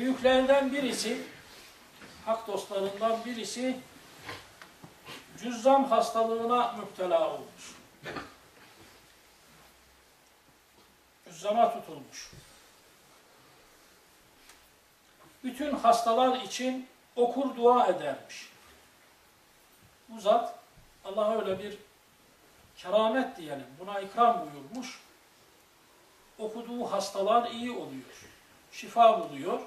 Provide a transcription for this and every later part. büyüklerden birisi, hak dostlarından birisi cüzzam hastalığına müptela olmuş. Cüzzama tutulmuş. Bütün hastalar için okur dua edermiş. Bu zat Allah'a öyle bir keramet diyelim, buna ikram buyurmuş. Okuduğu hastalar iyi oluyor. Şifa buluyor.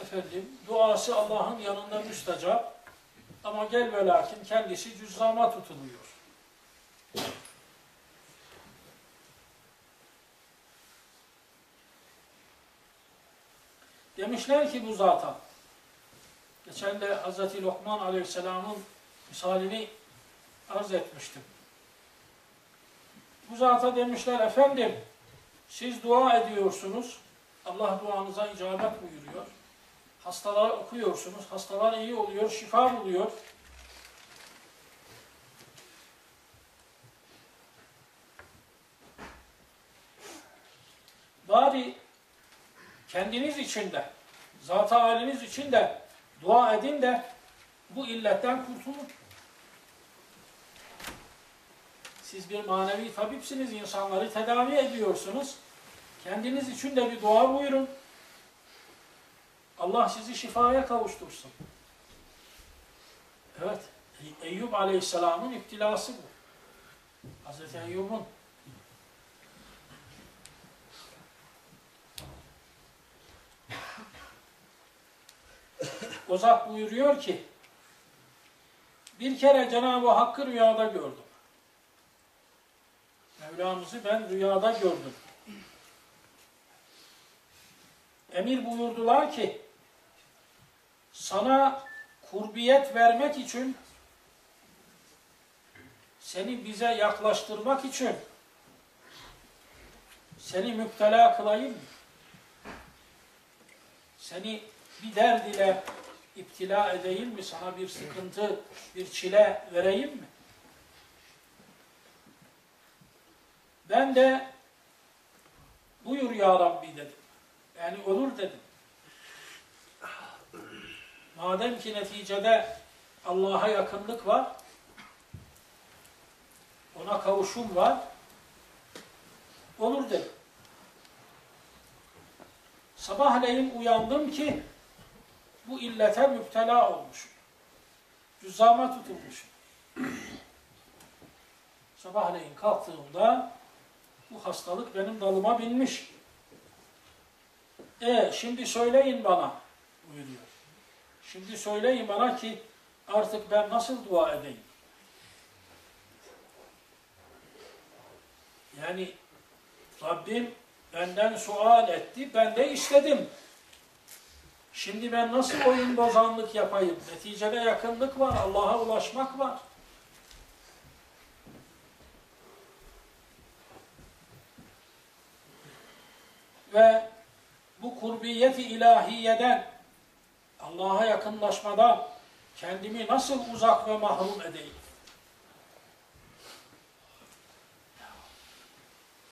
Efendim, duası Allah'ın yanında müstecap. Ama gel ve lakin kendisi cüzzama tutuluyor. Demişler ki bu zata, geçen de Hz. Lokman Aleyhisselam'ın misalini arz etmiştim. Bu zata demişler, efendim siz dua ediyorsunuz, Allah duanıza icabet buyuruyor. Hastalara okuyorsunuz, hastalar iyi oluyor, şifa buluyor. Bari kendiniz için de, zat-ı haliniz için de dua edin de bu illetten kurtulun. Siz bir manevi tabipsiniz, insanları tedavi ediyorsunuz. Kendiniz için de bir dua buyurun. Allah sizi şifaya kavuştursun. Evet, Eyyub Aleyhisselam'ın iptilası bu. Hazreti Eyyub'un. O zat buyuruyor ki, bir kere Cenab-ı Hakk'ı rüyada gördüm. Mevlamızı ben rüyada gördüm. Emir buyurdular ki, sana kurbiyet vermek için, seni bize yaklaştırmak için, seni müptela kılayım, seni bir derd ile iptila edeyim mi, sana bir sıkıntı, bir çile vereyim mi? Ben de buyur ya Rabbi dedim. Yani olur dedim. Madem ki neticede Allah'a yakınlık var, ona kavuşum var, olur dedim. Sabahleyin uyandım ki bu illete müptela olmuşum. Cüzzama tutulmuşum. Sabahleyin kalktığımda bu hastalık benim dalıma binmiş. Şimdi söyleyin bana buyuruyor. Şimdi söyleyin bana ki artık ben nasıl dua edeyim? Yani Rabbim benden sual etti, ben de istedim. Şimdi ben nasıl oyun bozanlık yapayım? Neticede yakınlık var, Allah'a ulaşmak var. Ve bu kurbiyeti ilahiyeden, Allah'a yakınlaşmadan kendimi nasıl uzak ve mahrum edeyim?